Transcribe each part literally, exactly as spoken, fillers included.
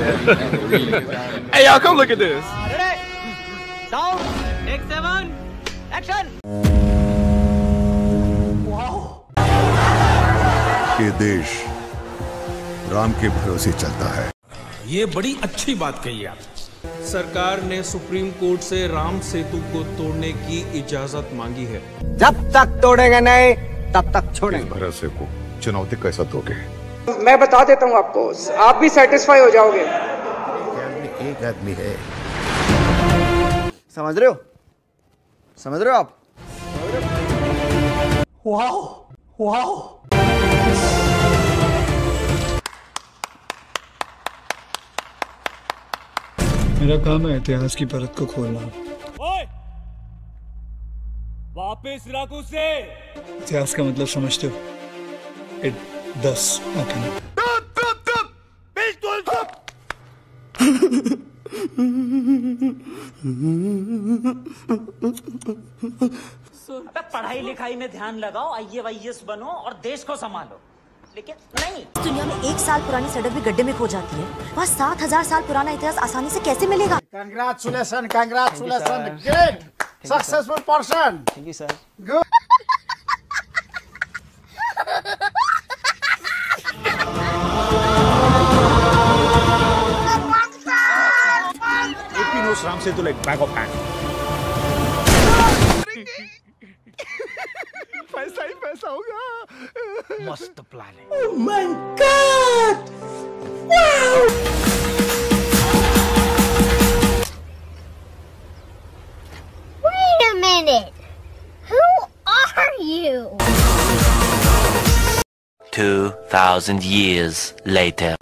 Hey y'all, come look at this. Ready? Sound. Take seven. Action. Wow. ये देश राम के भरोसे चलता है। ये बड़ी अच्छी बात कही आप। सरकार ने सुप्रीम कोर्ट से राम सेतु को तोड़ने की इजाजत मांगी है। जब तक तोड़ेंगे नहीं तब तक छोड़ेंगे। भरोसे को चुनौती कैसा दोगे? मैं बता देता हूँ आपको, आप भी सेटिस्फाई हो जाओगे। एक आदमी है, समझ रहे हो? समझ रहे हो आप? Wow, wow. मेरा काम है इतिहास की परत को खोलना। ओए! वापस रख उसे। इतिहास का मतलब समझते हो? इट दस पढ़ाई लिखाई में ध्यान लगाओ, आई ए एस बनो और देश को संभालो, लेकिन नहीं। दुनिया में एक साल पुरानी सड़क भी गड्ढे में खो जाती है, वहाँ सात हजार साल पुराना इतिहास आसानी से कैसे मिलेगा? Congratulation, congratulation, great successful person. Thank you sir, good. Ram Setu like back of hand. पैसा ही पैसा होगा। मस्त प्लान है। Oh my God! Wow! Wait a minute. Who are you? Two thousand years later.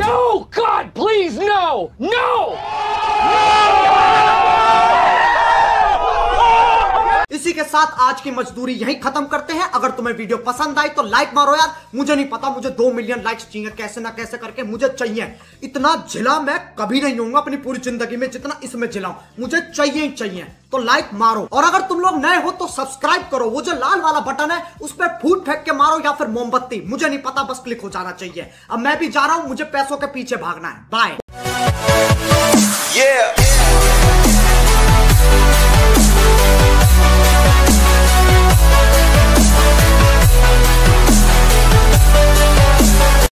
No, God, please, no, no, no! इसी के साथ आज की मजदूरी यहीं खत्म करते हैं। अगर तुम्हें वीडियो पसंद आई तो लाइक मारो यार। मुझे नहीं पता, मुझे दो मिलियन लाइक्स चाहिए, कैसे ना कैसे करके मुझे चाहिए। इतना झिला मैं कभी नहीं हूँ अपनी पूरी जिंदगी में जितना इसमें झिला हूं। मुझे चाहिए ही चाहिए, तो लाइक मारो। और अगर तुम लोग नए हो तो सब्सक्राइब करो। वो जो लाल वाला बटन है उस पर फूट फेंक के मारो या फिर मोमबत्ती, मुझे नहीं पता, बस क्लिक हो जाना चाहिए। अब मैं भी जा रहा हूं, मुझे पैसों के पीछे भागना है। बाय। yeah.